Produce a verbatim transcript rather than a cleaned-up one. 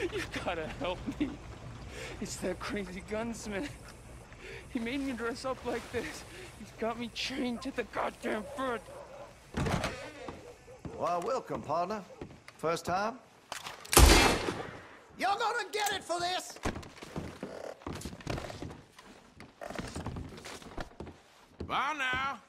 You gotta help me. It's that crazy gunsmith. He made me dress up like this. He's got me chained to the goddamn bird. Well, welcome, partner. First time? You're gonna get it for this! Bye now.